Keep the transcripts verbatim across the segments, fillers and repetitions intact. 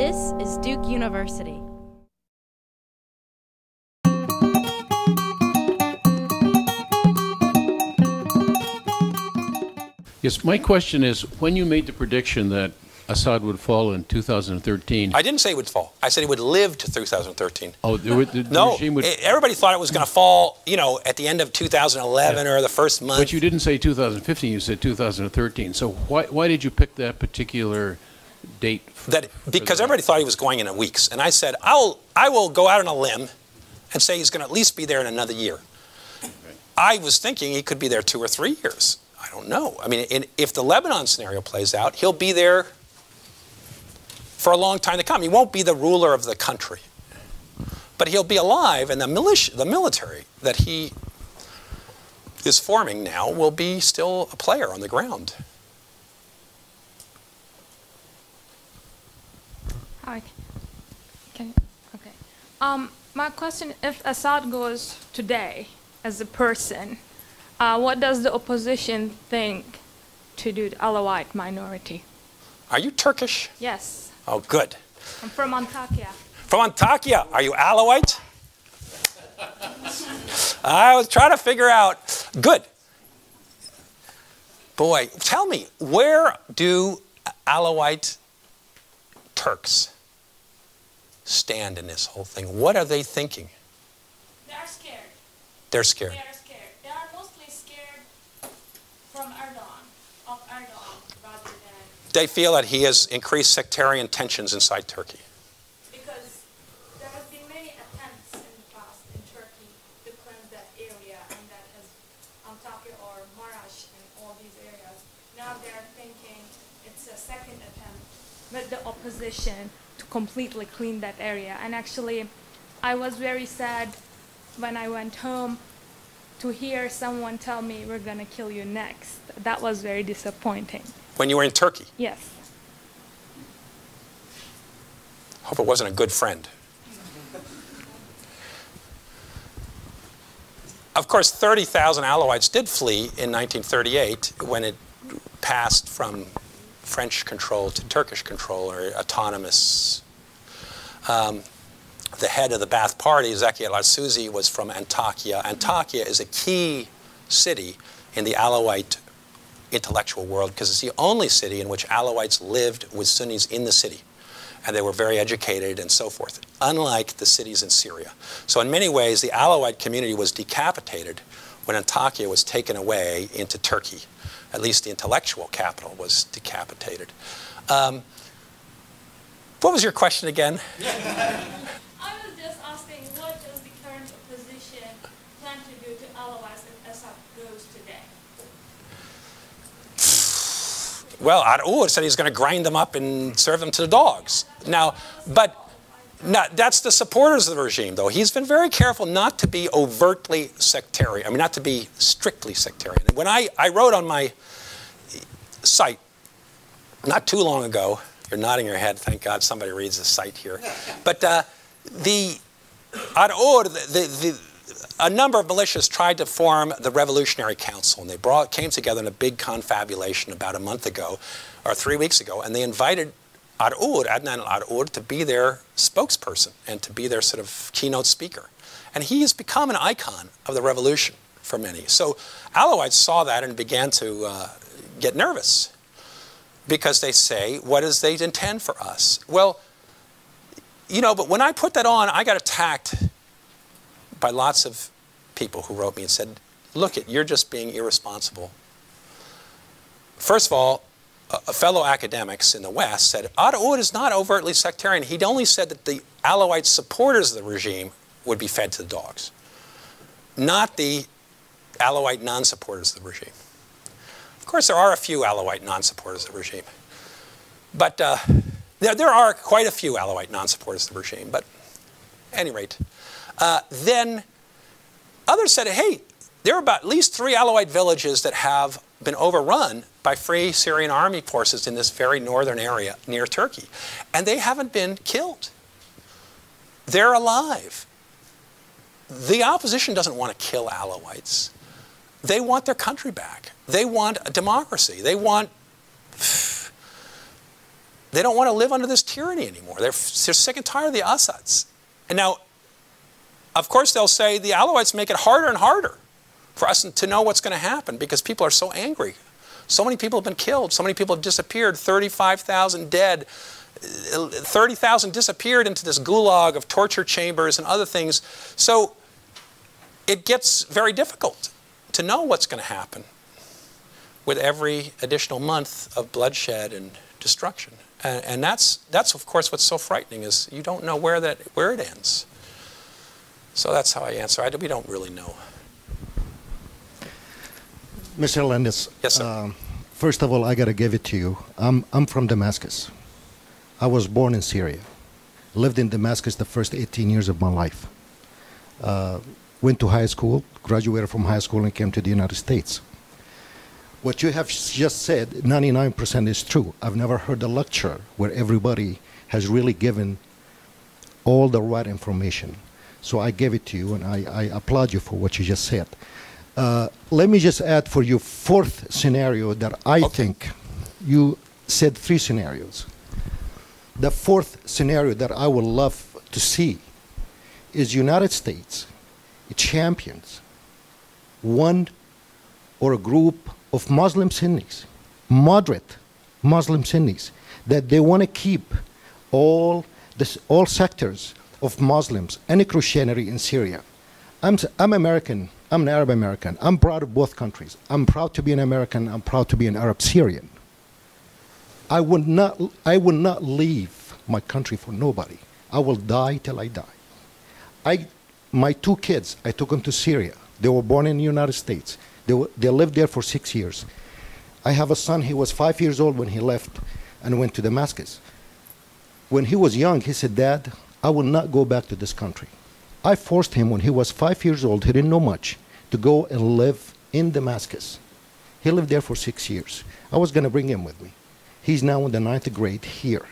This is Duke University. Yes, my question is, when you made the prediction that Assad would fall in two thousand thirteen. I didn't say it would fall. I said it would live to two thousand thirteen. Oh, the, the no, regime would... It, everybody thought it was going to fall, you know, at the end of two thousand eleven yeah. or the first month. But you didn't say two thousand fifteen, you said two thousand thirteen. So why, why did you pick that particular date? For, that, for because that? Everybody thought he was going in, in weeks. And I said, I'll, I will go out on a limb and say he's going to at least be there in another year. Right. I was thinking he could be there two or three years. I don't know. I mean, in, if the Lebanon scenario plays out, he'll be there for a long time to come. He won't be the ruler of the country, but he'll be alive, and the militia, the military that he is forming now will be still a player on the ground. Hi. Can, okay. Um, my question, if Assad goes today as a person, uh, what does the opposition think to do the Alawite minority? Are you Turkish? Yes. Oh, good. I'm from Antakya. From Antakya. Are you Alawite? I was trying to figure out. Good. Boy, tell me, where do Alawite Turks stand in this whole thing? What are they thinking? They're scared. They're scared. They're scared. They are mostly scared from Erdogan, of Erdogan. They feel that he has increased sectarian tensions inside Turkey. Because there have been many attempts in the past in Turkey to cleanse that area, and that is Antakya or Marash and all these areas. Now they're thinking it's a second attempt with the opposition to completely clean that area. And actually, I was very sad when I went home to hear someone tell me, "We're going to kill you next." That was very disappointing. When you were in Turkey? Yes. Hope it wasn't a good friend. Of course, thirty thousand Alawites did flee in nineteen thirty-eight when it passed from French control to Turkish control or autonomous. Um, the head of the Ba'ath party, Zaki al-Arsouzi, was from Antakya. Antakya is a key city in the Alawite intellectual world because it's the only city in which Alawites lived with Sunnis in the city, and they were very educated and so forth, unlike the cities in Syria. So in many ways, the Alawite community was decapitated when Antakya was taken away into Turkey. At least the intellectual capital was decapitated. Um, what was your question again? I was just asking, what does the current opposition plan to do to Alawites if Assad goes today? Well, Al-Ar'ur said he's going to grind them up and serve them to the dogs. Now, but not, that's the supporters of the regime, though. He's been very careful not to be overtly sectarian. I mean, not to be strictly sectarian. When I, I wrote on my site not too long ago, you're nodding your head, thank God somebody reads the site here. But uh, the Al-Ar'ur, the, the, the a number of militias tried to form the Revolutionary Council, and they brought, came together in a big confabulation about a month ago, or three weeks ago, and they invited Ar'ur, Adnan al-Ar'ur, to be their spokesperson and to be their sort of keynote speaker. And he has become an icon of the revolution for many. So Alawites saw that and began to uh, get nervous because they say, what does they intend for us? Well, you know, but when I put that on, I got attacked by lots of people who wrote me and said, look it, you're just being irresponsible. First of all, a fellow academics in the West said, Al-Ar'ur is not overtly sectarian. He'd only said that the Alawite supporters of the regime would be fed to the dogs, not the Alawite non-supporters of the regime. Of course, there are a few Alawite non-supporters of the regime, but uh, there, there are quite a few Alawite non-supporters of the regime, but at any rate, Uh, then others said, hey, there are about at least three Alawite villages that have been overrun by Free Syrian Army forces in this very northern area near Turkey. And they haven't been killed. They're alive. The opposition doesn't want to kill Alawites. They want their country back. They want a democracy. They want They don't want to live under this tyranny anymore. They're, they're sick and tired of the Assads. And now, of course, they'll say the Alawites make it harder and harder for us to know what's going to happen because people are so angry. So many people have been killed. So many people have disappeared. thirty-five thousand dead. thirty thousand disappeared into this gulag of torture chambers and other things. So it gets very difficult to know what's going to happen with every additional month of bloodshed and destruction. And, and that's, that's, of course, what's so frightening is you don't know where, that, where it ends. So that's how I answer. I, we don't really know. Mister Landis, yes, sir. Uh, first of all, I got to give it to you. I'm, I'm from Damascus. I was born in Syria, lived in Damascus the first eighteen years of my life. Uh, went to high school, graduated from high school, and came to the United States. What you have just said, ninety-nine percent is true. I've never heard a lecture where everybody has really given all the right information. So I gave it to you, and I, I applaud you for what you just said. Uh, let me just add for you fourth scenario that I okay. think you said three scenarios. The fourth scenario that I would love to see is United States champions one or a group of Muslim Sunnis, moderate Muslim Sunnis, that they want to keep all, this, all sectors of Muslims and Christianity in Syria. I'm, I'm American, I'm an Arab American, I'm proud of both countries. I'm proud to be an American, I'm proud to be an Arab Syrian. I would not, I would not leave my country for nobody. I will die till I die. I, my two kids, I took them to Syria. They were born in the United States. They, were, they lived there for six years. I have a son, he was five years old when he left and went to Damascus. When he was young, he said, Dad, I will not go back to this country. I forced him when he was five years old, he didn't know much, to go and live in Damascus. He lived there for six years. I was going to bring him with me. He's now in the ninth grade here.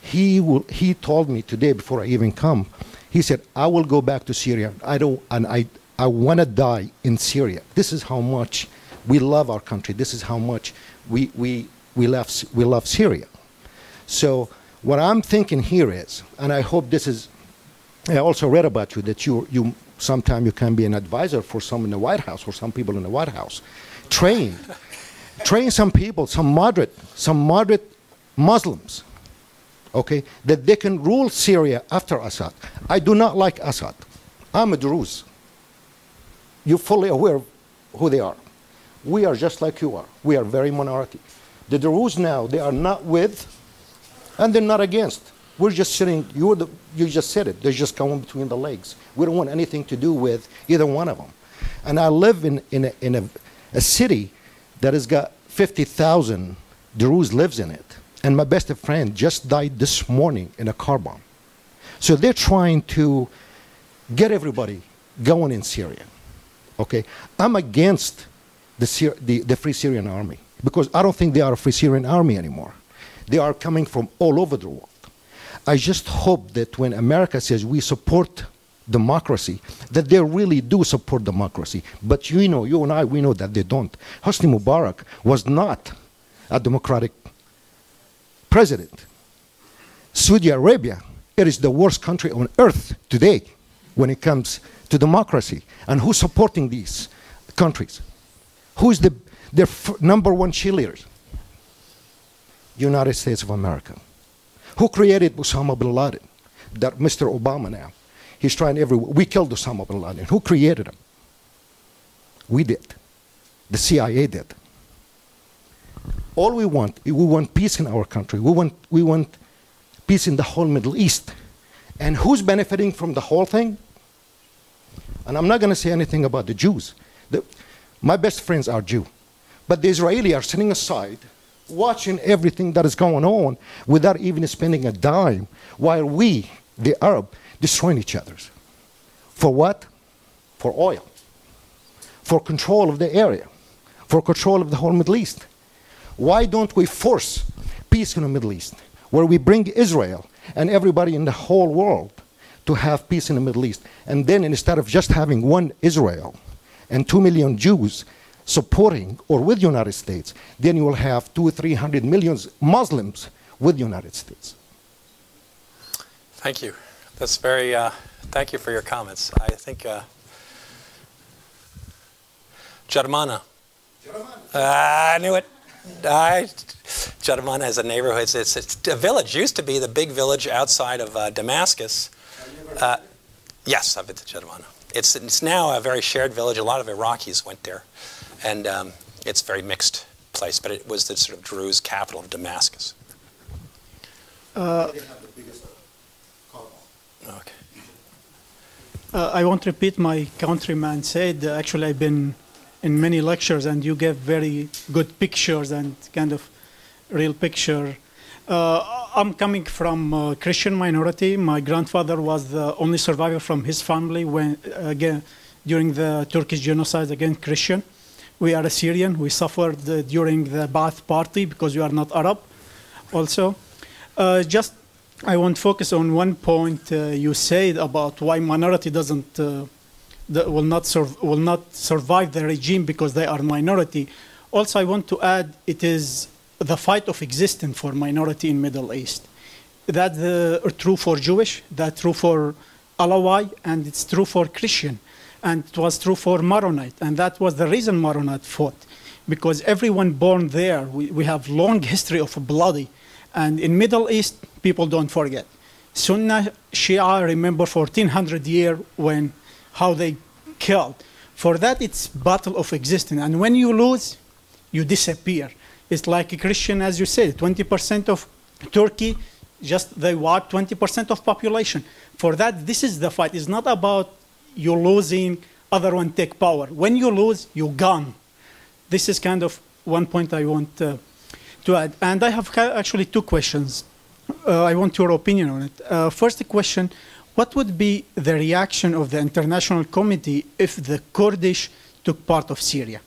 He, will, he told me today, before I even come, he said, I will go back to Syria, I don't, and I, I want to die in Syria. This is how much we love our country. This is how much we, we, we, love, we love Syria. So what I'm thinking here is, and I hope this is, I also read about you, that you, you sometimes you can be an advisor for some in the White House or some people in the White House. Train, train some people, some moderate, some moderate Muslims, okay, that they can rule Syria after Assad. I do not like Assad. I'm a Druze. You're fully aware of who they are. We are just like you are. We are very minority. The Druze now, they are not with, and they're not against. We're just sitting, you're the, you just said it, they're just going between the legs. We don't want anything to do with either one of them. And I live in, in, a, in a, a city that has got fifty thousand Druze lives in it. And my best friend just died this morning in a car bomb. So they're trying to get everybody going in Syria. Okay, I'm against the, the, the Free Syrian Army because I don't think they are a Free Syrian Army anymore. They are coming from all over the world. I just hope that when America says we support democracy, that they really do support democracy. But you know, you and I, we know that they don't. Hosni Mubarak was not a democratic president. Saudi Arabia, it is the worst country on earth today when it comes to democracy. And who's supporting these countries? Who's the, their f number one cheerleader? United States of America. Who created Osama bin Laden? That Mister Obama now. He's trying everywhere. We killed Osama bin Laden. Who created him? We did. The C I A did. All we want, we want peace in our country. We want, we want peace in the whole Middle East. And who's benefiting from the whole thing? And I'm not going to say anything about the Jews. The, my best friends are Jew. But the Israelis are sitting aside, watching everything that is going on without even spending a dime, while we, the Arab, destroying each other. For what? For oil. For control of the area. For control of the whole Middle East. Why don't we force peace in the Middle East, where we bring Israel and everybody in the whole world to have peace in the Middle East? And then instead of just having one Israel and two million Jews supporting or with the United States, then you will have two or three hundred million Muslims with the United States. Thank you. That's very, uh, thank you for your comments. I think, uh, Jaramana. Jaramana. Uh, I knew it. I, Jaramana has a neighborhood. It's, it's, it's a village. Used to be the big village outside of uh, Damascus. Uh, yes, I've been to Jaramana. It's, it's now a very shared village. A lot of Iraqis went there. And um, it's a very mixed place. But it was the sort of Druze capital of Damascus. Uh, Okay. Uh, I won't repeat my countryman said. Uh, actually, I've been in many lectures, and you gave very good pictures and kind of real picture. Uh, I'm coming from a Christian minority. My grandfather was the only survivor from his family when, again, during the Turkish genocide against Christian. We are Assyrian. We suffered uh, during the Ba'ath party because we are not Arab. Also, uh, just. I want to focus on one point uh, you said about why minority doesn't uh, will not serve, will not survive the regime because they are minority. Also, I want to add it is the fight of existence for minority in Middle East. That's uh, true for Jewish, that's true for Alawite, and it's true for Christian, and it was true for Maronite, and that was the reason Maronite fought, because everyone born there, we, we have long history of bloody. And in Middle East, people don't forget. Sunni, Shia, remember fourteen hundred years when, how they killed. For that, it's battle of existence. And when you lose, you disappear. It's like a Christian, as you said, twenty percent of Turkey, just they wiped twenty percent of population. For that, this is the fight. It's not about you losing, other one take power. When you lose, you're gone. This is kind of one point I want uh, to add. And I have actually two questions. Uh, I want your opinion on it. Uh, first question, what would be the reaction of the international community if the Kurdish took part of Syria?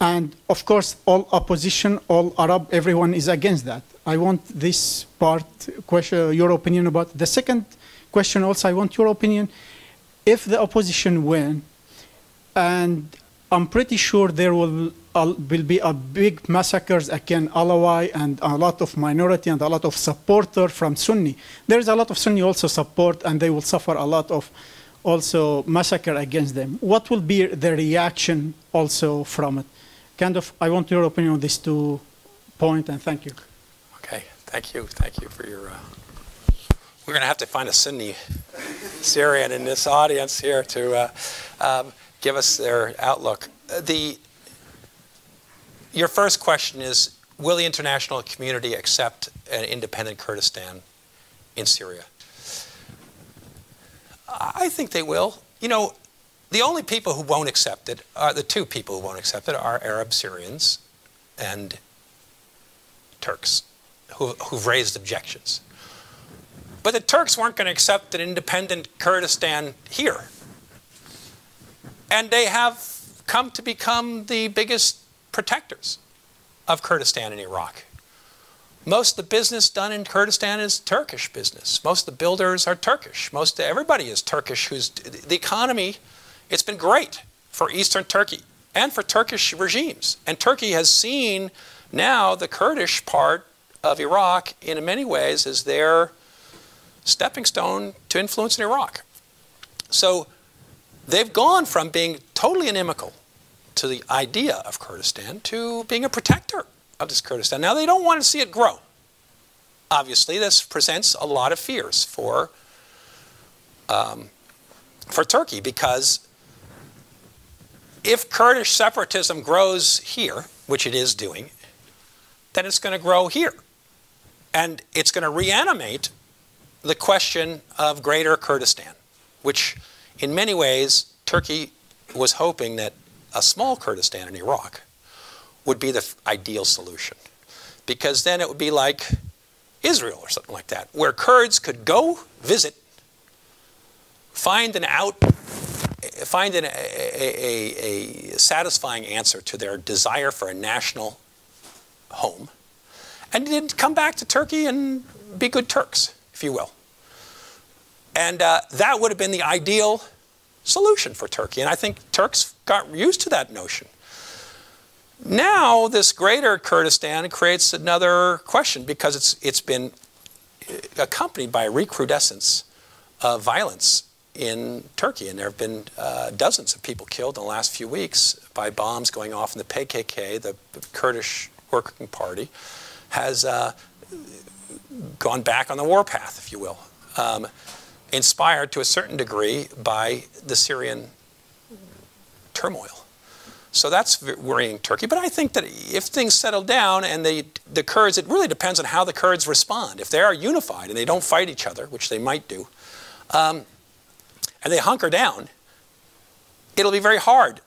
And of course, all opposition, all Arab, everyone is against that. I want this part, question, your opinion about. The second question also, I want your opinion. If the opposition win, and I'm pretty sure there will Uh, will be a big massacres against Alawi and a lot of minority and a lot of supporter from Sunni. There is a lot of Sunni also support, and they will suffer a lot of also massacre against them. What will be the reaction also from it? Kind of, I want your opinion on these two points, and thank you. Okay, thank you, thank you for your. Uh, we're going to have to find a Sunni Syrian in this audience here to uh, um, give us their outlook. The. Your first question is, will the international community accept an independent Kurdistan in Syria? I think they will. You know, the only people who won't accept it, are, the two people who won't accept it are Arab Syrians and Turks, who, who've raised objections. But the Turks weren't going to accept an independent Kurdistan here. And they have come to become the biggest protectors of Kurdistan in Iraq. Most of the business done in Kurdistan is Turkish business. Most of the builders are Turkish. Most of everybody is Turkish. Who's the economy? It's been great for Eastern Turkey and for Turkish regimes. And Turkey has seen now the Kurdish part of Iraq in many ways as their stepping stone to influence in Iraq. So they've gone from being totally inimical to the idea of Kurdistan to being a protector of this Kurdistan. Now, they don't want to see it grow. Obviously, this presents a lot of fears for, um, for Turkey, because if Kurdish separatism grows here, which it is doing, then it's going to grow here. And it's going to reanimate the question of greater Kurdistan, which in many ways Turkey was hoping that a small Kurdistan in Iraq would be the ideal solution, because then it would be like Israel or something like that, where Kurds could go visit, find an out, find an, a, a, a satisfying answer to their desire for a national home, and then come back to Turkey and be good Turks, if you will. And uh, that would have been the ideal solution for Turkey, and I think Turks got used to that notion. Now this greater Kurdistan creates another question because it's it's been accompanied by a recrudescence of violence in Turkey, and there have been uh, dozens of people killed in the last few weeks by bombs going off in the P K K, the Kurdish Working Party, has uh, gone back on the warpath, if you will, um, inspired to a certain degree by the Syrian turmoil. So that's worrying Turkey. But I think that if things settle down and the, the Kurds, it really depends on how the Kurds respond. If they are unified and they don't fight each other, which they might do, um, and they hunker down, it'll be very hard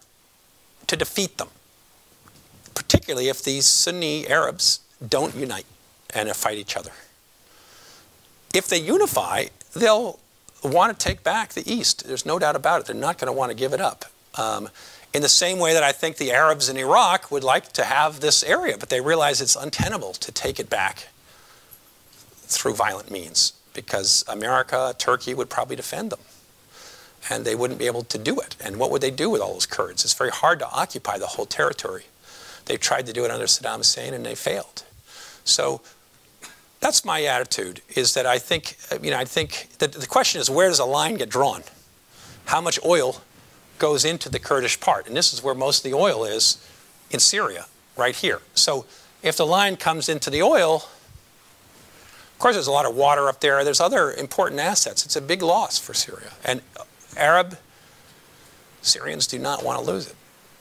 to defeat them, particularly if these Sunni Arabs don't unite and fight each other. If they unify, they'll want to take back the East. There's no doubt about it. They're not going to want to give it up. Um, in the same way that I think the Arabs in Iraq would like to have this area, but they realize it's untenable to take it back through violent means, because America, Turkey would probably defend them. And they wouldn't be able to do it. And what would they do with all those Kurds? It's very hard to occupy the whole territory. They tried to do it under Saddam Hussein, and they failed. So that's my attitude, is that I think, you know, I think that the question is, where does a line get drawn? How much oil goes into the Kurdish part? And this is where most of the oil is in Syria, right here. So if the line comes into the oil, of course, there's a lot of water up there. There's other important assets. It's a big loss for Syria. And Arab Syrians do not want to lose it.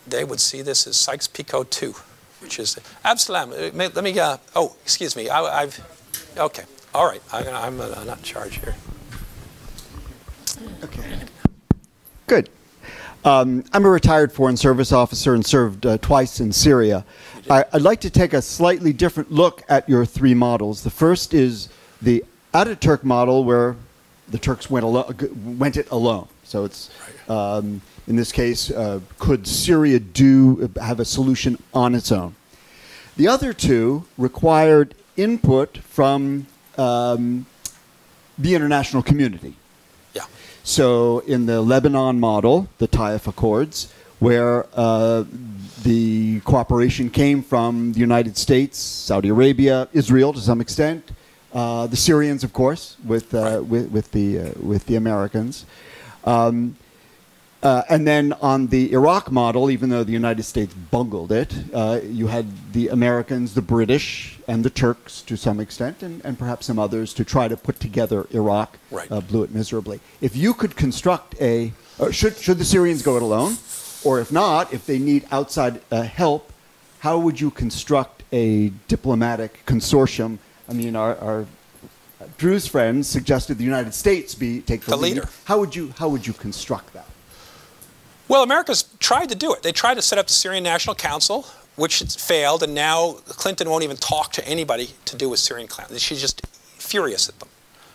They would see this as Sykes-Picot two, which is Absalom. Let me. Uh, oh, excuse me. I, I've. Okay. All right. I, I'm uh, not in charge here. Okay. Good. Um, I'm a retired Foreign Service officer and served uh, twice in Syria. I, I'd like to take a slightly different look at your three models. The first is the Ataturk model, where the Turks went, alo went it alone. So it's, um, in this case, uh, could Syria do have a solution on its own? The other two required input from um, the international community. Yeah. So in the Lebanon model, the Taif Accords, where uh, the cooperation came from the United States, Saudi Arabia, Israel to some extent, Uh, the Syrians, of course, with uh, right. with, with the uh, with the Americans, um, uh, and then on the Iraq model, even though the United States bungled it, uh, you had the Americans, the British, and the Turks to some extent, and, and perhaps some others to try to put together Iraq. Right. Uh, blew it miserably. If you could construct a, uh, should should the Syrians go it alone, or if not, if they need outside uh, help, how would you construct a diplomatic consortium? I mean, our, our Druze friends suggested the United States be take the, the lead. leader. How would you how would you construct that? Well, America's tried to do it. They tried to set up the Syrian National Council, which failed, and now Clinton won't even talk to anybody to do with Syrian clan. She's just furious at them,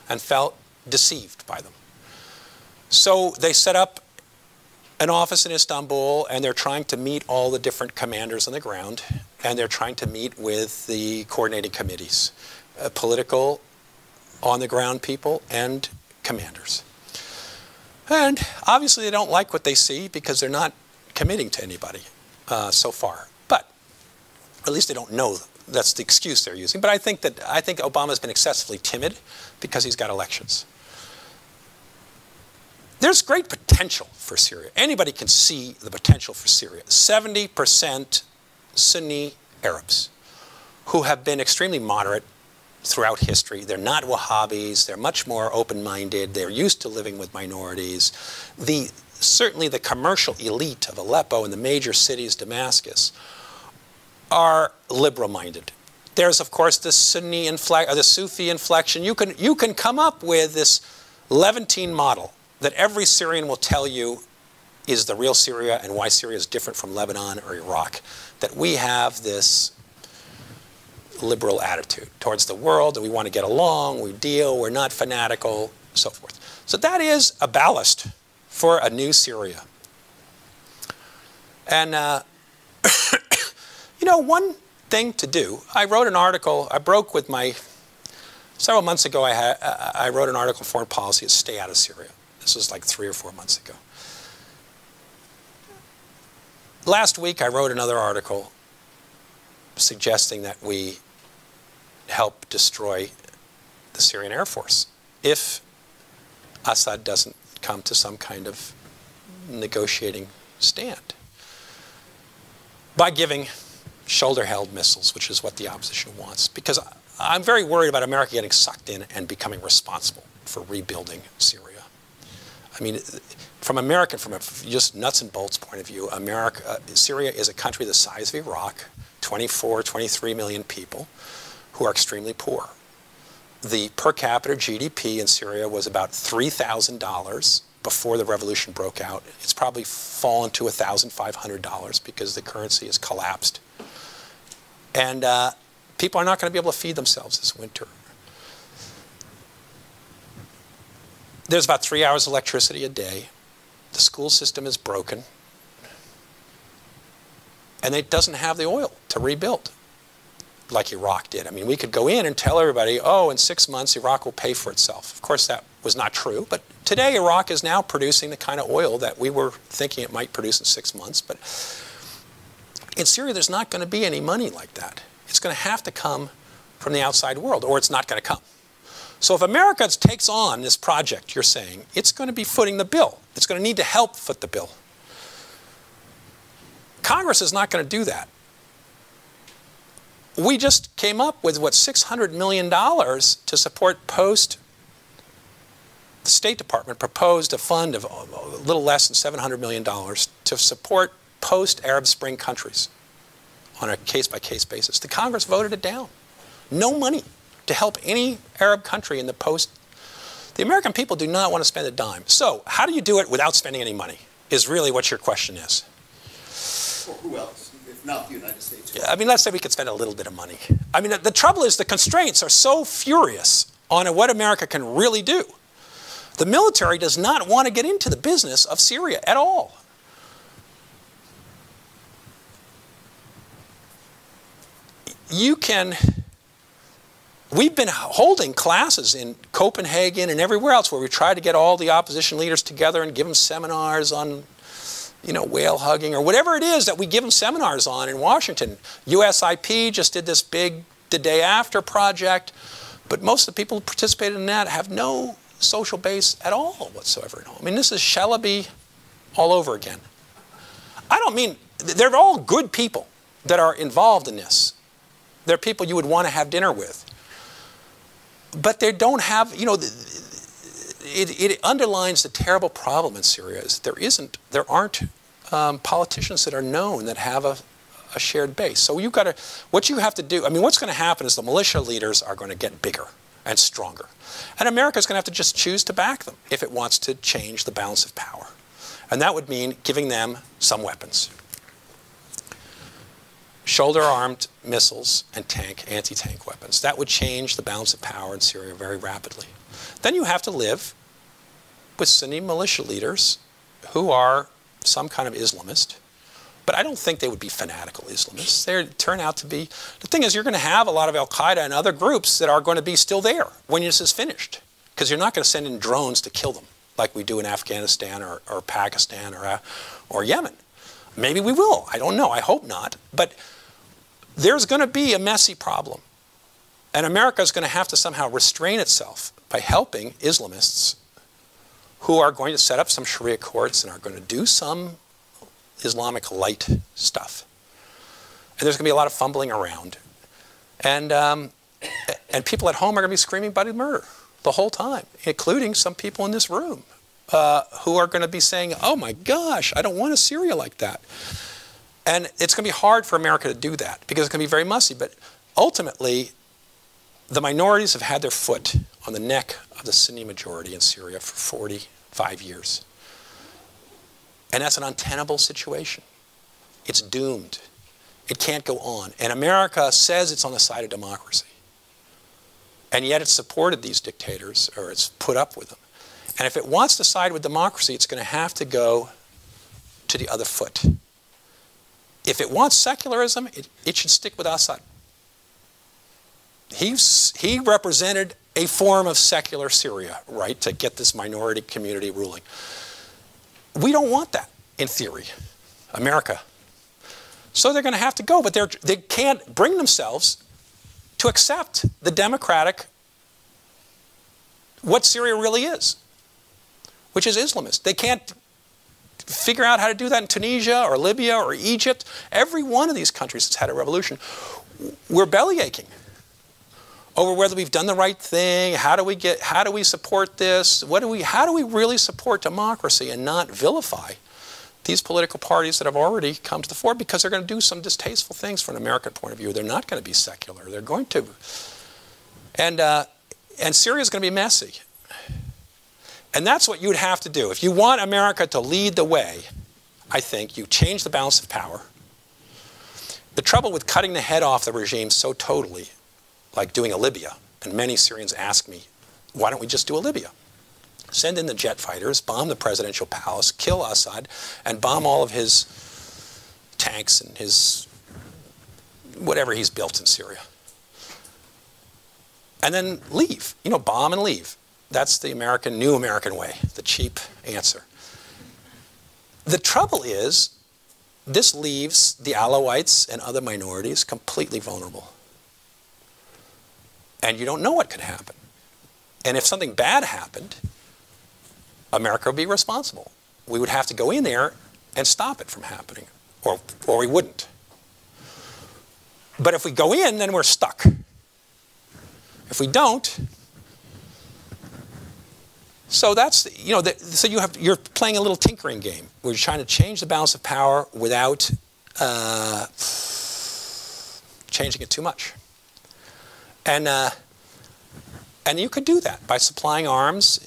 and felt deceived by them. So they set up an office in Istanbul, and they're trying to meet all the different commanders on the ground, and they're trying to meet with the coordinating committees, uh, political, on-the-ground people, and commanders. And obviously they don't like what they see because they're not committing to anybody uh, so far. But at least they don't know that's the excuse they're using. But I think that I think Obama's been excessively timid because he's got elections. There's great potential for Syria. Anybody can see the potential for Syria. seventy percent Sunni Arabs who have been extremely moderate throughout history. They're not Wahhabis. They're much more open-minded. They're used to living with minorities. The, certainly the commercial elite of Aleppo and the major cities, Damascus, are liberal-minded. There's, of course, the Sunni inflection, or the Sufi inflection. You can, you can come up with this Levantine model that every Syrian will tell you is the real Syria and why Syria is different from Lebanon or Iraq, that we have this liberal attitude towards the world, that we want to get along, we deal, we're not fanatical, so forth. So that is a ballast for a new Syria. And, uh, you know, one thing to do, I wrote an article, I broke with my, several months ago I, had, I wrote an article on foreign policy to stay out of Syria. This was like three or four months ago. Last week I wrote another article suggesting that we help destroy the Syrian Air Force if Assad doesn't come to some kind of negotiating stand by giving shoulder-held missiles, which is what the opposition wants. Because I'm very worried about America getting sucked in and becoming responsible for rebuilding Syria. I mean, from American, from a just nuts and bolts point of view, America, Syria is a country the size of Iraq, twenty-four, twenty-three million people who are extremely poor. The per capita G D P in Syria was about three thousand dollars before the revolution broke out. It's probably fallen to one thousand five hundred dollars because the currency has collapsed. And uh, people are not going to be able to feed themselves this winter. There's about three hours of electricity a day. The school system is broken. And it doesn't have the oil to rebuild like Iraq did. I mean, we could go in and tell everybody, oh, in six months, Iraq will pay for itself. Of course, that was not true. But today, Iraq is now producing the kind of oil that we were thinking it might produce in six months. But in Syria, there's not going to be any money like that. It's going to have to come from the outside world, or it's not going to come. So if America takes on this project, you're saying, it's going to be footing the bill. It's going to need to help foot the bill. Congress is not going to do that. We just came up with, what, six hundred million dollars to support post. The State Department proposed a fund of a little less than seven hundred million dollars to support post-Arab Spring countries on a case-by-case basis. The Congress voted it down. No money to help any Arab country in the post. The American people do not want to spend a dime. So how do you do it without spending any money is really what your question is. Or who else? Not the United States. Yeah, I mean, let's say we could spend a little bit of money. I mean, the, the trouble is the constraints are so furious on what America can really do. The military does not want to get into the business of Syria at all. You can, we've been holding classes in Copenhagen and everywhere else where we try to get all the opposition leaders together and give them seminars on, you know, whale hugging or whatever it is that we give them seminars on in Washington. U S I P just did this big The Day After project, but most of the people who participated in that have no social base at all whatsoever. I mean, this is Chalabi all over again. I don't mean, they're all good people that are involved in this. They're people you would want to have dinner with. But they don't have, you know, It, it underlines the terrible problem in Syria is there isn't, there aren't um, politicians that are known that have a, a shared base. So you've got to, what you have to do, I mean, what's going to happen is the militia leaders are going to get bigger and stronger. And America's going to have to just choose to back them if it wants to change the balance of power. And that would mean giving them some weapons. Shoulder-armed missiles and tank, anti-tank weapons. That would change the balance of power in Syria very rapidly. Then you have to live with Sunni militia leaders who are some kind of Islamist. But I don't think they would be fanatical Islamists. They turn out to be... The thing is, you're going to have a lot of al-Qaeda and other groups that are going to be still there when this is finished. Because you're not going to send in drones to kill them like we do in Afghanistan or, or Pakistan or, uh, or Yemen. Maybe we will. I don't know. I hope not. But there's going to be a messy problem. And America is going to have to somehow restrain itself by helping Islamists who are going to set up some Sharia courts and are going to do some Islamic light stuff. And there's going to be a lot of fumbling around. And, um, and people at home are going to be screaming bloody murder the whole time, including some people in this room uh, who are going to be saying, oh my gosh, I don't want a Syria like that. And it's going to be hard for America to do that because it's going to be very messy. But ultimately, the minorities have had their foot on the neck of the Sunni majority in Syria for forty-five years. And that's an untenable situation. It's doomed. It can't go on. And America says it's on the side of democracy. And yet it's supported these dictators, or it's put up with them. And if it wants to side with democracy, it's going to have to go to the other foot. If it wants secularism, it, it should stick with Assad. He's, he represented a form of secular Syria, right, to get this minority community ruling. We don't want that, in theory, America. So they're going to have to go, but they're, they can't bring themselves to accept the democratic, what Syria really is, which is Islamist. They can't figure out how to do that in Tunisia or Libya or Egypt. Every one of these countries that's had a revolution, we're bellyaching over whether we've done the right thing. How do we get? How do we support this? What do we? How do we really support democracy and not vilify these political parties that have already come to the fore, because they're going to do some distasteful things from an American point of view? They're not going to be secular. They're going to, and uh, and Syria is going to be messy. And that's what you'd have to do. If you want America to lead the way, I think you change the balance of power. The trouble with cutting the head off the regime so totally, like doing a Libya, and many Syrians ask me, why don't we just do a Libya? Send in the jet fighters, bomb the presidential palace, kill Assad, and bomb all of his tanks and his whatever he's built in Syria. And then leave, you know, bomb and leave. That's the American, new American way, the cheap answer. The trouble is, this leaves the Alawites and other minorities completely vulnerable. And you don't know what could happen. And if something bad happened, America would be responsible. We would have to go in there and stop it from happening, or, or we wouldn't. But if we go in, then we're stuck. If we don't, So that's, you know, the, so you have, you're playing a little tinkering game where you're trying to change the balance of power without uh, changing it too much. And, uh, and you could do that by supplying arms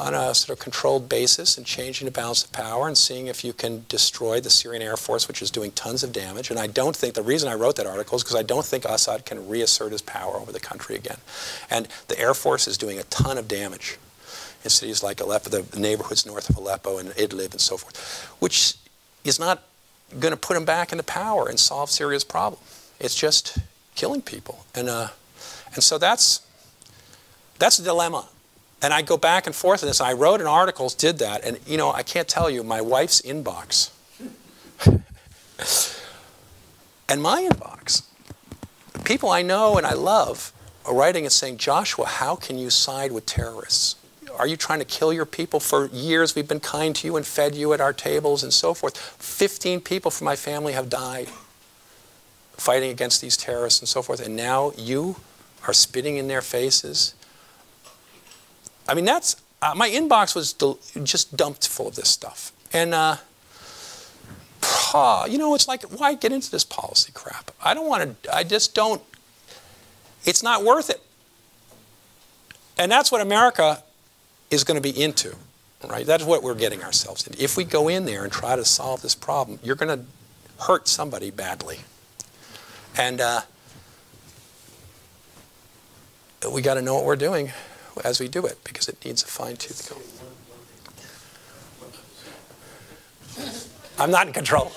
on a sort of controlled basis and changing the balance of power and seeing if you can destroy the Syrian Air Force, which is doing tons of damage. And I don't think, the reason I wrote that article is because I don't think Assad can reassert his power over the country again. And the Air Force is doing a ton of damage in cities like Aleppo, the neighborhoods north of Aleppo and Idlib and so forth, which is not going to put him back into power and solve Syria's problem. It's just killing people. And, uh, and so that's, that's a dilemma. And I go back and forth on this. I wrote an article, did that, and you know, I can't tell you, my wife's inbox and my inbox, people I know and I love are writing and saying, Joshua, how can you side with terrorists? Are you trying to kill your people? For years we've been kind to you and fed you at our tables and so forth. Fifteen people from my family have died fighting against these terrorists and so forth, and now you are spitting in their faces. I mean, that's, uh, my inbox was just dumped full of this stuff. And, uh, you know, it's like, why get into this policy crap? I don't want to, I just don't, it's not worth it. And that's what America is going to be into, right? That's what we're getting ourselves into. If we go in there and try to solve this problem, you're going to hurt somebody badly. And uh, we got to know what we're doing as we do it, because it needs a fine-tooth comb. I'm not in control.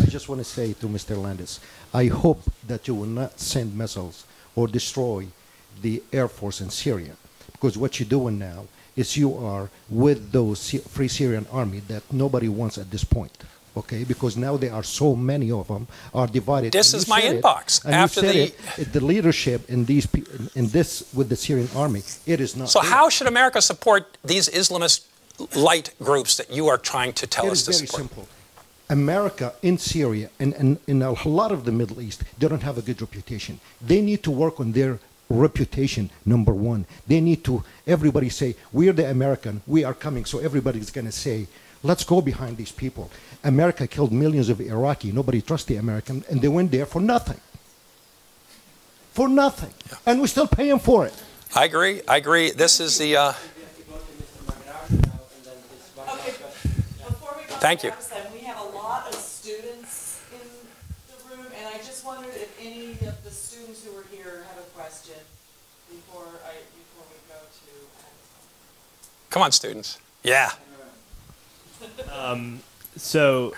I just want to say to Mister Landis, I hope that you will not send missiles or destroy the Air Force in Syria, because what you're doing now is you are with those Free Syrian Army that nobody wants at this point, okay? Because now there are so many of them are divided. This is my inbox. It, after the, it, the leadership in these in this with the Syrian Army, it is not. So there. How should America support these Islamist light groups that you are trying to tell it us to support? It is very simple. America in Syria and, and, and a lot of the Middle East, they don't have a good reputation. They need to work on their reputation, number one. They need to, everybody say, we're the American, we are coming. So everybody's going to say, let's go behind these people. America killed millions of Iraqi. Nobody trusts the American, and they went there for nothing. For nothing. Yeah. And we're still paying for it. I agree. I agree. This is the... Uh... Okay. Thank you. Come on, students. Yeah. Um, so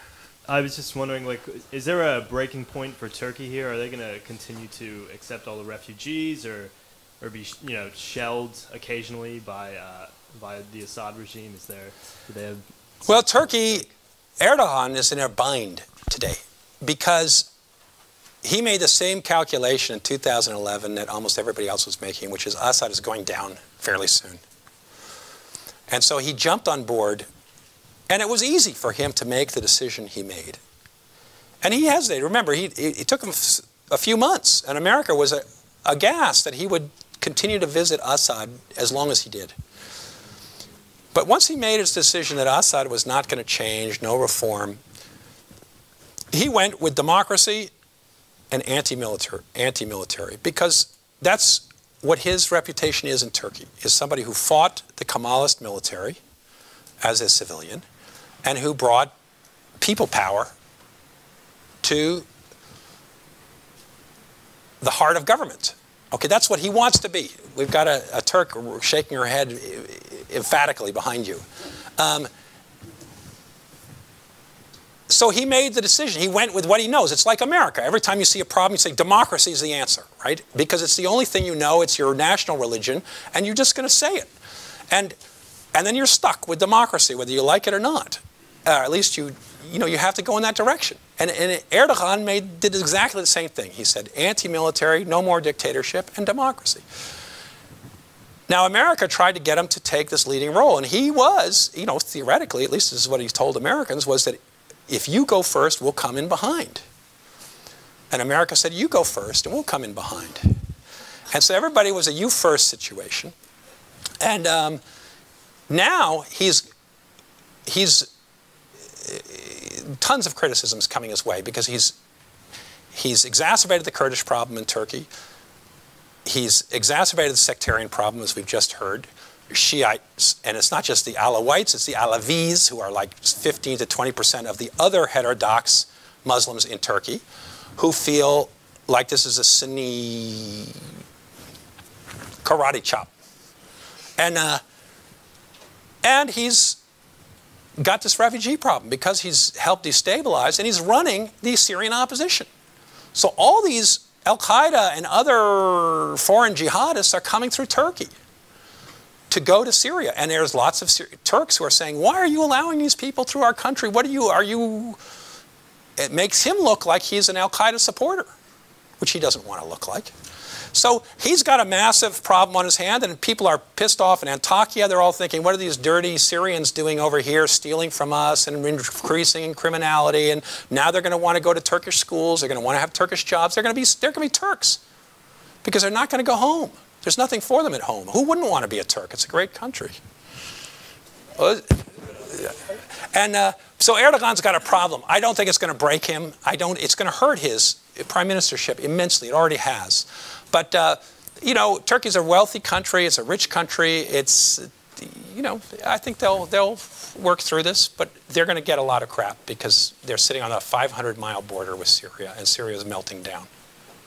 I was just wondering, like, is there a breaking point for Turkey here? Are they going to continue to accept all the refugees, or, or be, you know, shelled occasionally by uh, by the Assad regime? Is there, do they have... Well, Turkey, Erdogan is in a bind today because he made the same calculation in two thousand eleven that almost everybody else was making, which is Assad is going down fairly soon. And so he jumped on board, and it was easy for him to make the decision he made. And he hesitated. Remember, he, it took him a few months, and America was aghast that he would continue to visit Assad as long as he did. But once he made his decision that Assad was not going to change, no reform, he went with democracy and anti-military, anti-military, because that's what his reputation is in Turkey, is somebody who fought the Kemalist military as a civilian and who brought people power to the heart of government. Okay, that's what he wants to be. We've got a, a Turk shaking her head emphatically behind you. Um, so he made the decision. He went with what he knows. It's like America. Every time you see a problem, you say democracy is the answer, right? Because it's the only thing you know. It's your national religion, and you're just going to say it. And, and then you're stuck with democracy, whether you like it or not. Uh, at least you, you know, you have to go in that direction. And, and Erdogan made, did exactly the same thing. He said anti-military, no more dictatorship, and democracy. Now, America tried to get him to take this leading role. And he was, you know, theoretically, at least this is what he told Americans, was that if you go first, we'll come in behind. And America said, you go first, and we'll come in behind. And so everybody was a you first situation. And um, now he's, he's tons of criticisms coming his way because he's, he's exacerbated the Kurdish problem in Turkey. He's exacerbated the sectarian problem, as we've just heard. Shiites, and it's not just the Alawites, it's the Alavis, who are like fifteen to twenty percent of the other heterodox Muslims in Turkey, who feel like this is a Sunni karate chop. And, uh, and he's got this refugee problem because he's helped destabilize, and he's running the Syrian opposition. So all these Al-Qaeda and other foreign jihadists are coming through Turkey to go to Syria. And there's lots of Syri Turks who are saying, why are you allowing these people through our country? What are you, are you... It makes him look like he's an Al-Qaeda supporter, which he doesn't want to look like. So he's got a massive problem on his hand, and people are pissed off in Antakya. They're all thinking, what are these dirty Syrians doing over here, stealing from us and increasing in criminality? And now they're going to want to go to Turkish schools. They're going to want to have Turkish jobs. They're going to be, they're going to be Turks because they're not going to go home. There's nothing for them at home. Who wouldn't want to be a Turk? It's a great country. And uh, so Erdogan's got a problem. I don't think it's going to break him. I don't, it's going to hurt his prime ministership immensely. It already has. But, uh, you know, Turkey's a wealthy country. It's a rich country. It's, you know, I think they'll, they'll work through this. But they're going to get a lot of crap because they're sitting on a five hundred mile border with Syria, and Syria is melting down.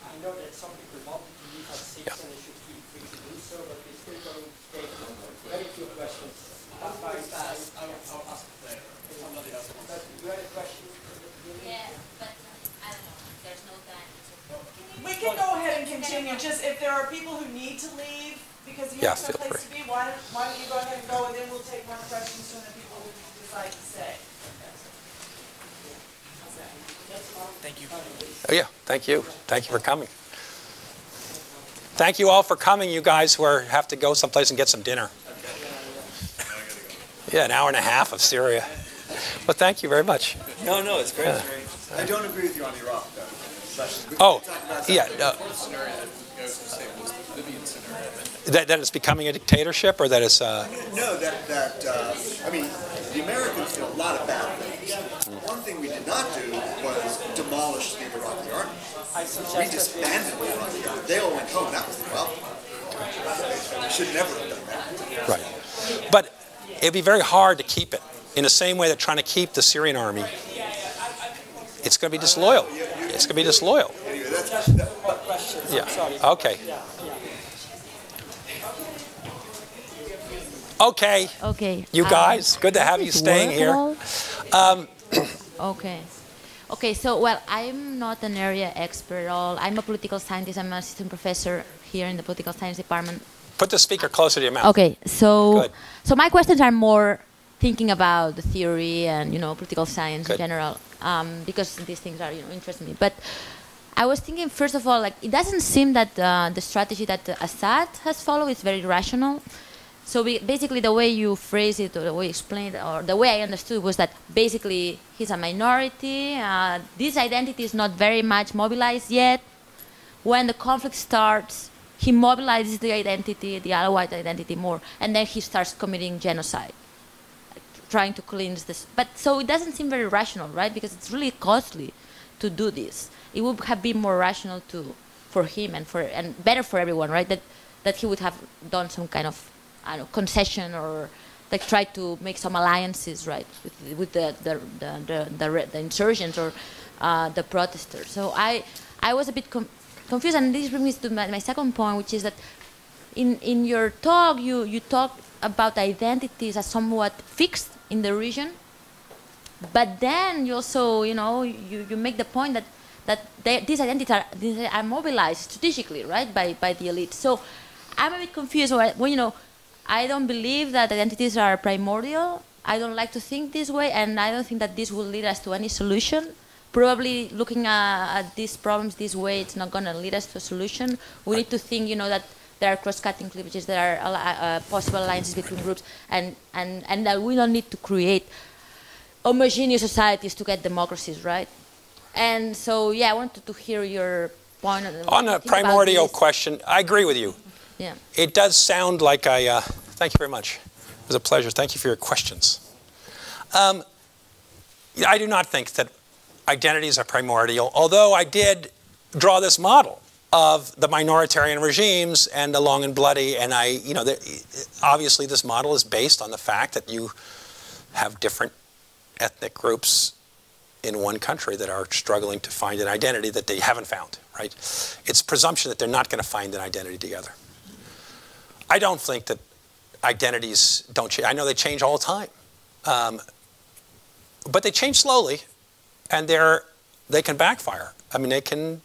I know that some people want to leave at six, yeah, and they should keep free to do so, but we're still going to take very few questions. That's why I will ask somebody else. But you had a question? Yeah, but I don't know. There's no time. We can go ahead and continue. Just if there are people who need to leave because you yeah, have some place free. to be, why don't, why don't you go ahead and go, and then we'll take one question from the people who decide to stay. Thank you. Oh yeah, thank you. Thank you for coming. Thank you all for coming, you guys who are, have to go someplace and get some dinner. Yeah, an hour and a half of Syria. Well, thank you very much. No, no, it's great. Yeah. It's great. I don't agree with you on Iraq, though. Oh, yeah. Uh, that, that it's becoming a dictatorship, or that it's... Uh... No, that, that uh, I mean, the Americans did a lot of bad things. Mm. One thing we did not do was demolish the Iraqi army. We disbanded the Iraqi army. They all went home. That was the problem. We should never have done that. Right. But it'd be very hard to keep it, in the same way that trying to keep the Syrian army. It's going to be disloyal. It's going to be disloyal. Yeah. Okay. Okay. Okay. You guys, um, good to have you staying here. Um, okay. Okay. So, well, I'm not an area expert at all. I'm a political scientist. I'm an assistant professor here in the political science department Put the speaker closer to your mouth. Okay, so Good. so my questions are more thinking about the theory and you know political science Good. in general, um, because these things are you know interest me. But I was thinking first of all, like it doesn't seem that uh, the strategy that uh, Assad has followed is very rational. So we, basically, the way you phrase it, or the way you explained, or the way I understood, was that basically he's a minority. Uh, this identity is not very much mobilized yet. When the conflict starts, he mobilizes the identity, the Alawite identity more, and then he starts committing genocide, trying to cleanse this. But so it doesn't seem very rational, right? Because it's really costly to do this. It would have been more rational to, for him and for and better for everyone, right? That that he would have done some kind of I don't know, concession or like try to make some alliances, right, with, with the, the, the, the, the, the insurgents or uh, the protesters. So I I was a bit com confused, and this brings me to my, my second point, which is that in in your talk you you talk about identities as somewhat fixed in the region, but then you also you know you, you make the point that that they, these identities are, these are mobilized strategically, right, by by the elite. So I'm a bit confused when, when you know. I don't believe that identities are primordial. I don't like to think this way, and I don't think that this will lead us to any solution. Probably looking at, at these problems this way, it's not going to lead us to a solution. We need to think, you know, that there are cross-cutting cleavages, there are uh, possible alliances between groups, and, and, and that we don't need to create homogeneous societies to get democracies, right? And so, yeah, I wanted to hear your point. On a primordial question, I agree with you. Yeah. It does sound like I, uh, thank you very much. It was a pleasure. Thank you for your questions. Um, I do not think that identities are primordial, although I did draw this model of the minoritarian regimes and the long and bloody, and I, you know, the, obviously this model is based on the fact that you have different ethnic groups in one country that are struggling to find an identity that they haven't found, right? It's presumption that they're not going to find an identity together. I don't think that identities don't change. I know they change all the time. Um, but they change slowly, and they're, they can backfire. I mean, they can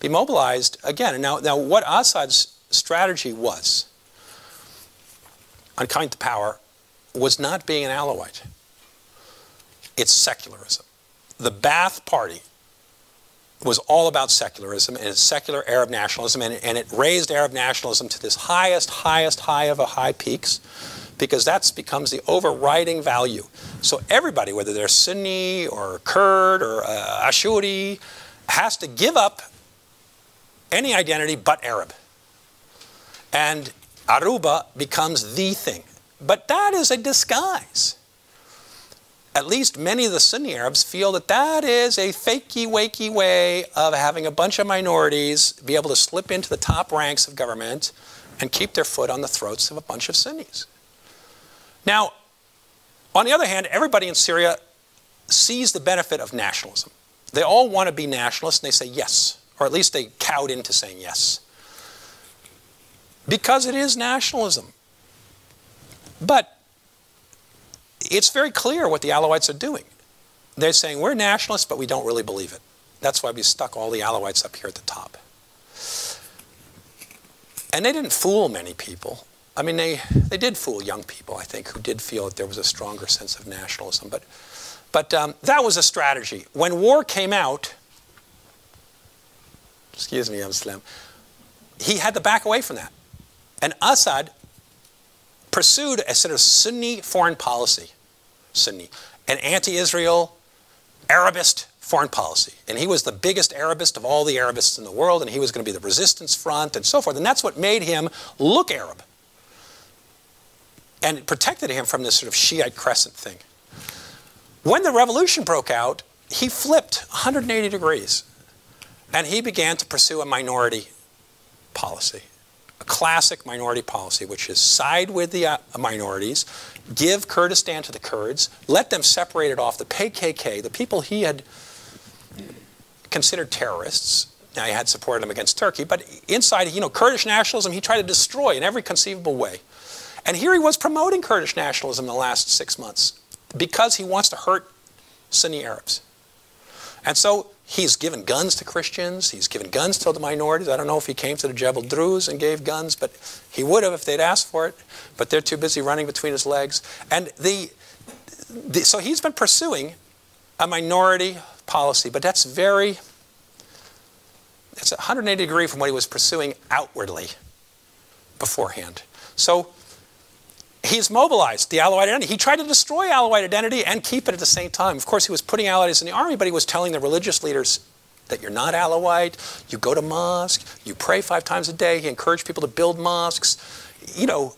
be mobilized again. And now, now what Assad's strategy was on coming to power was not being an Alawite. It's secularism. The Ba'ath party was all about secularism, and it's secular Arab nationalism, and, and it raised Arab nationalism to this highest, highest, high of a high peaks, because that becomes the overriding value. So everybody, whether they're Sunni or Kurd or uh, Ashuri, has to give up any identity but Arab. And Aruba becomes the thing. But that is a disguise. At least many of the Sunni Arabs feel that that is a fakey-wakey way of having a bunch of minorities be able to slip into the top ranks of government and keep their foot on the throats of a bunch of Sunnis. Now, on the other hand, everybody in Syria sees the benefit of nationalism. They all want to be nationalists, and they say yes, or at least they cowed into saying yes, because it is nationalism. But it's very clear what the Alawites are doing. They're saying, we're nationalists, but we don't really believe it. That's why we stuck all the Alawites up here at the top. And they didn't fool many people. I mean, they, they did fool young people, I think, who did feel that there was a stronger sense of nationalism. But, but um, that was a strategy. When war came out, excuse me, I'm slim, he had to back away from that. And Assad pursued a sort of Sunni foreign policy. Sunni, an anti-Israel, Arabist foreign policy. And he was the biggest Arabist of all the Arabists in the world, and he was going to be the resistance front and so forth. And that's what made him look Arab. And it protected him from this sort of Shiite crescent thing. When the revolution broke out, he flipped one hundred eighty degrees. And he began to pursue a minority policy. A classic minority policy, which is side with the uh, minorities, give Kurdistan to the Kurds, let them separate it off. The P K K, the people he had considered terrorists, now he had supported them against Turkey, but inside, you know, Kurdish nationalism he tried to destroy in every conceivable way. And here he was promoting Kurdish nationalism in the last six months because he wants to hurt Sunni Arabs. And so He's given guns to Christians. He's given guns to the minorities. I don't know if he came to the Jebel Druze and gave guns, but he would have if they'd asked for it. But they're too busy running between his legs. And the, the so he's been pursuing a minority policy, but that's very, it's one hundred eighty degrees from what he was pursuing outwardly beforehand. So he's mobilized the Alawite identity. He tried to destroy Alawite identity and keep it at the same time. Of course, he was putting Alawites in the army, but he was telling the religious leaders that you're not Alawite, you go to mosque, you pray five times a day. He encouraged people to build mosques, you know,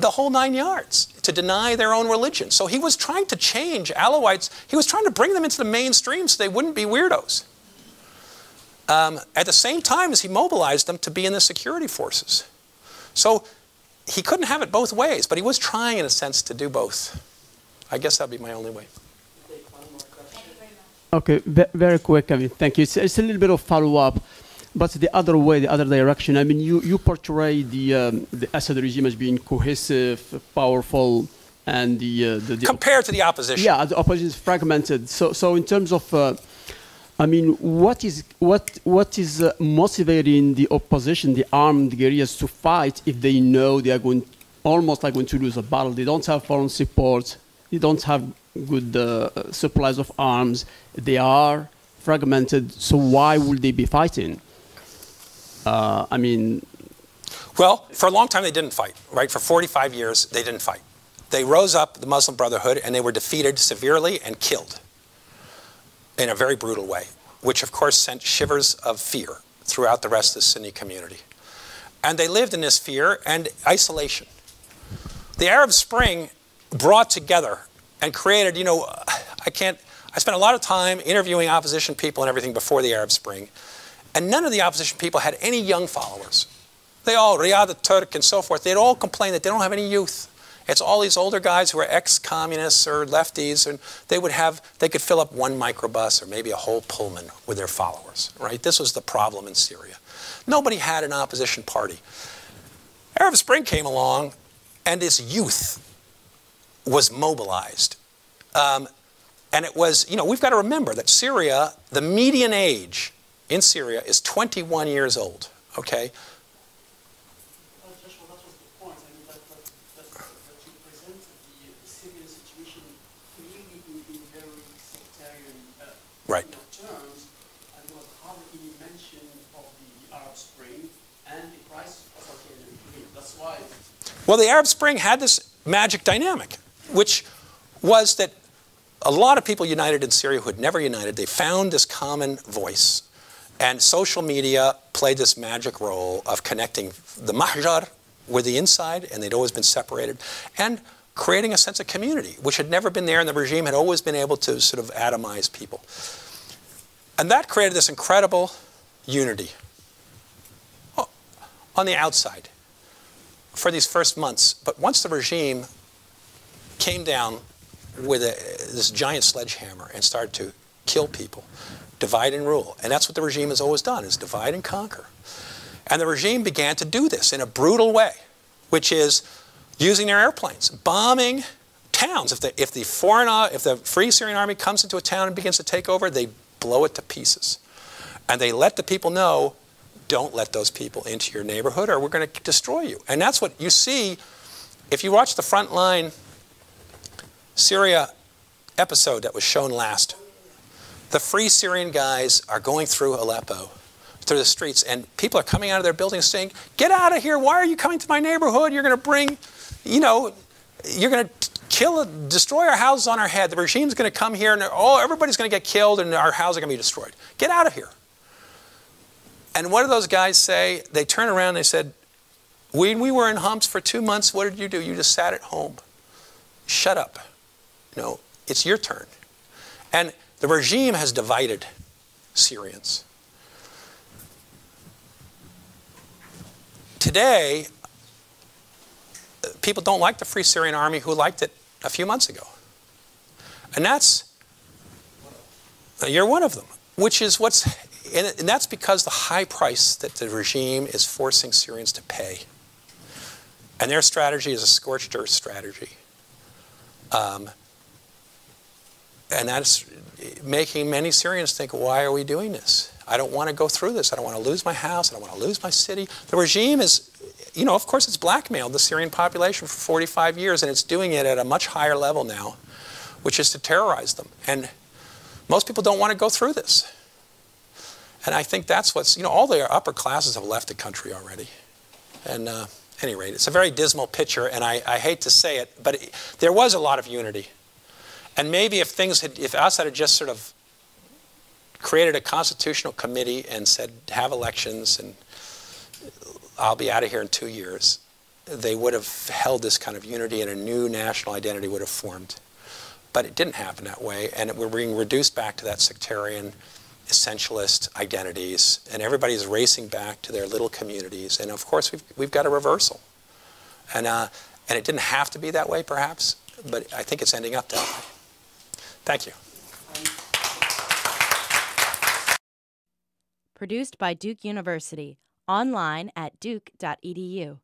the whole nine yards, to deny their own religion. So he was trying to change Alawites. He was trying to bring them into the mainstream so they wouldn't be weirdos. Um, at the same time as he mobilized them to be in the security forces. So he couldn't have it both ways, but he was trying, in a sense, to do both. I guess that'd be my only way. Okay, very quick. I mean, thank you. It's, it's a little bit of follow-up, but the other way, the other direction. I mean, you, you portray the, um, the Assad regime as being cohesive, powerful, and the... Uh, the, the compared to the opposition. Yeah, the opposition is fragmented. So, so in terms of... Uh, I mean, what is what what is uh, motivating the opposition, the armed guerrillas, to fight if they know they are going almost like going to lose a battle? They don't have foreign support, they don't have good uh, supplies of arms, they are fragmented. So why would they be fighting? Uh, I mean, well, for a long time they didn't fight, right? For forty-five years they didn't fight. They rose up, the Muslim Brotherhood, and they were defeated severely and killed in a very brutal way, which of course sent shivers of fear throughout the rest of the Sunni community. And they lived in this fear and isolation. The Arab Spring brought together and created, you know, I can't, I spent a lot of time interviewing opposition people and everything before the Arab Spring, and none of the opposition people had any young followers. They all, Riyad al-Turk and so forth, they'd all complain that they don't have any youth. It's all these older guys who are ex-communists or lefties, and they would have, they could fill up one microbus or maybe a whole Pullman with their followers, right? This was the problem in Syria. Nobody had an opposition party. Arab Spring came along, and this youth was mobilized. Um, and it was, you know, we've got to remember that Syria, the median age in Syria is twenty-one years old, okay? Right. In terms, and was hardly mentioned of the Arab Spring and the crisis of authoritarianism. That's why. Well, the Arab Spring had this magic dynamic, which was that a lot of people united in Syria who had never united. They found this common voice, and social media played this magic role of connecting the mahjar with the inside, and they'd always been separated, and creating a sense of community, which had never been there, and the regime had always been able to sort of atomize people. And that created this incredible unity oh, on the outside for these first months. But once the regime came down with a, this giant sledgehammer and started to kill people, divide and rule, and that's what the regime has always done, is divide and conquer. And the regime began to do this in a brutal way, which is using their airplanes, bombing towns. If the, if the foreign, if the Free Syrian Army comes into a town and begins to take over, they blow it to pieces. And they let the people know, don't let those people into your neighborhood or we're going to destroy you. And that's what you see. If you watch the Frontline Syria episode that was shown last, the Free Syrian guys are going through Aleppo, through the streets, and people are coming out of their buildings saying, get out of here, why are you coming to my neighborhood? You're going to bring... You know, you're going to kill, destroy our houses on our head. The regime's going to come here, and oh, everybody's going to get killed, and our houses are going to be destroyed. Get out of here. And what do those guys say? They turn around and they said, when we were in humps for two months, what did you do? You just sat at home. Shut up. You know, it's your turn. And the regime has divided Syrians. Today, people don't like the Free Syrian Army who liked it a few months ago. And that's, you're one of them, which is what's, and that's because the high price that the regime is forcing Syrians to pay. And their strategy is a scorched earth strategy. Um, and that's making many Syrians think, why are we doing this? I don't want to go through this. I don't want to lose my house. I don't want to lose my city. The regime is, you know, of course it's blackmailed the Syrian population for forty-five years, and it's doing it at a much higher level now, which is to terrorize them. And most people don't want to go through this. And I think that's what's, you know, all the upper classes have left the country already. And uh, at any rate, it's a very dismal picture, and I, I hate to say it, but it, there was a lot of unity. And maybe if things had, if Assad had just sort of created a constitutional committee and said, have elections and I'll be out of here in two years, they would have held this kind of unity and a new national identity would have formed. But it didn't happen that way, and we're being reduced back to that sectarian, essentialist identities, and everybody's racing back to their little communities. And of course, we've, we've got a reversal. And, uh, and it didn't have to be that way, perhaps, but I think it's ending up that way. Thank you. Produced by Duke University, online at duke dot e d u.